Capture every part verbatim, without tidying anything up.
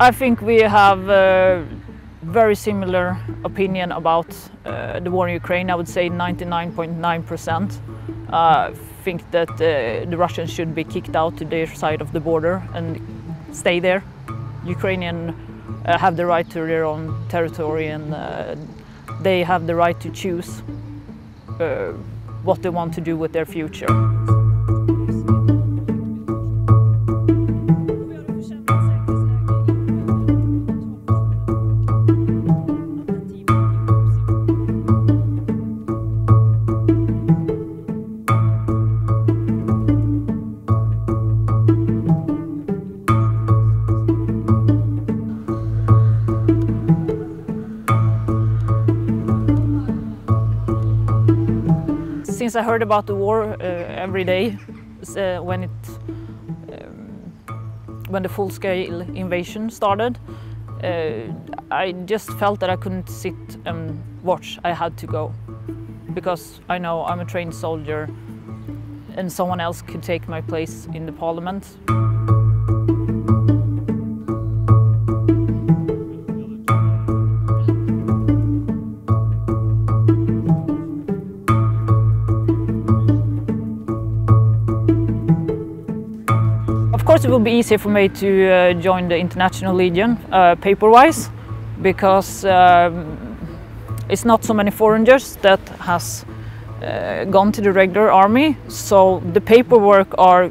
I think we have a very similar opinion about uh, the war in Ukraine. I would say ninety-nine point nine percent. I think that uh, the Russians should be kicked out to their side of the border and stay there. Ukrainians uh, have the right to their own territory, and uh, they have the right to choose uh, what they want to do with their future. Since I heard about the war uh, every day, uh, when it um, when the full-scale invasion started, uh, I just felt that I couldn't sit and watch. I had to go, because I know I'm a trained soldier, and someone else could take my place in the parliament. Of course, it will be easier for me to uh, join the International Legion uh, paper-wise, because um, it's not so many foreigners that has uh, gone to the regular army, so the paperwork are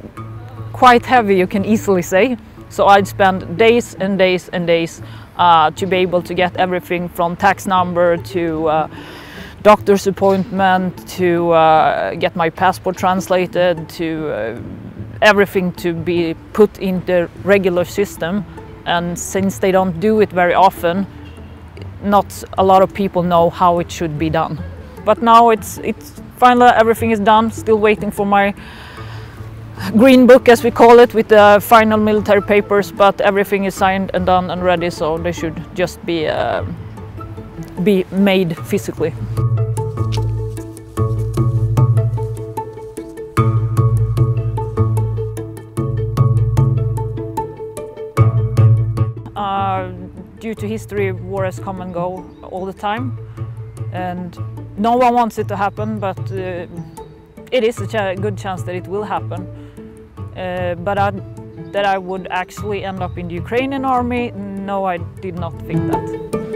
quite heavy, you can easily say. So I'd spend days and days and days uh, to be able to get everything from tax number to uh, doctor's appointment, to uh, get my passport translated, to uh, everything to be put in the regular system. And since they don't do it very often, not a lot of people know how it should be done. But now it's, it's finally everything is done, still waiting for my green book, as we call it, with the final military papers, but everything is signed and done and ready, so they should just be, uh, be made physically. Uh, due to history, war has come and go all the time, and no one wants it to happen, but uh, it is a ch good chance that it will happen. Uh, but I, that I would actually end up in the Ukrainian army, no, I did not think that.